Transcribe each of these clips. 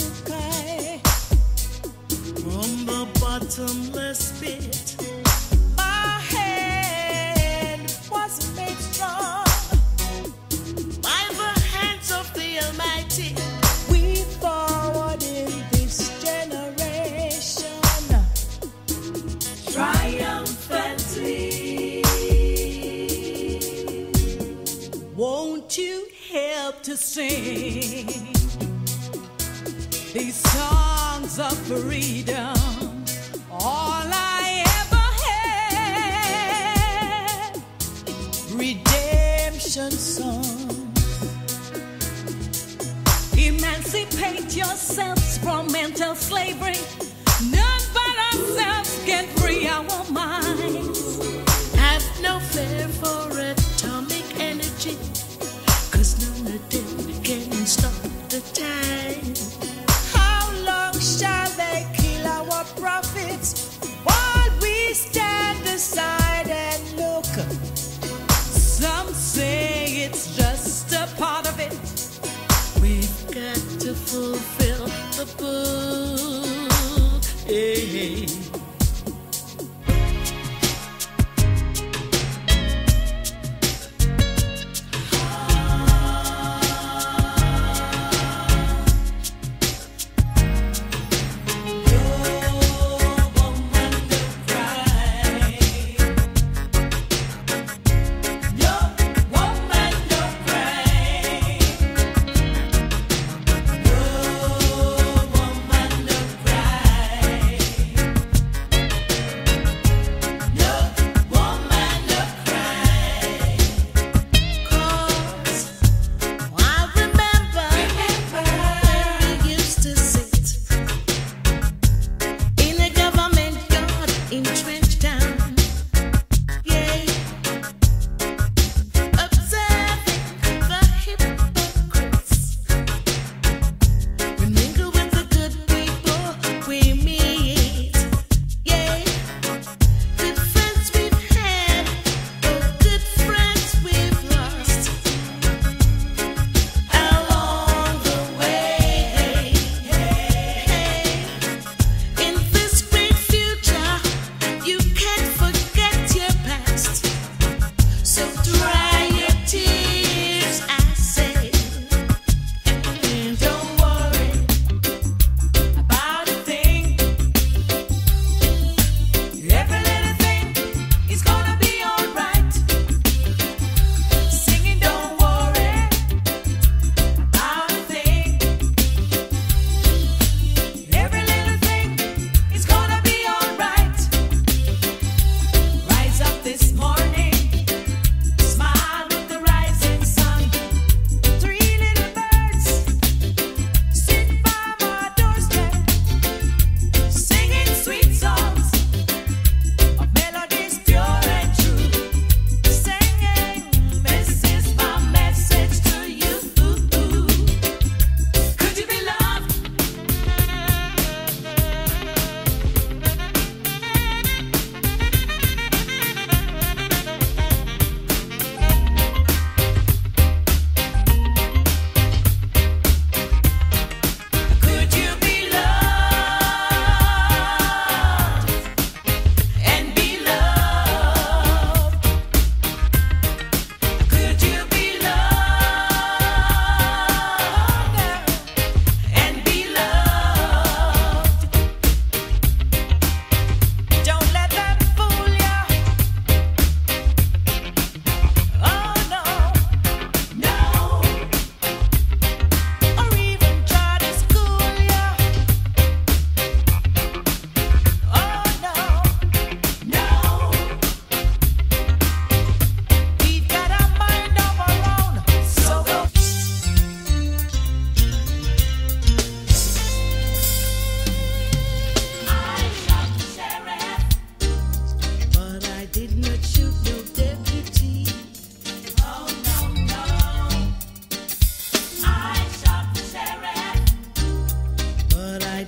to cry from the bottomless pit. My hand was made strong by the hands of the Almighty. We forward in this generation triumphantly. Won't you help to sing these songs of freedom? All I ever had, redemption songs. Emancipate yourselves from mental slavery. None but ourselves can free our minds. Have no fear for atomic energy, 'cause none of them can stop the time. Shall they kill our prophets while we stand aside and look? Some say it's just a part of it. We've got to fulfill the book. Hey.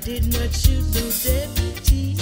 Did not shoot no deputy.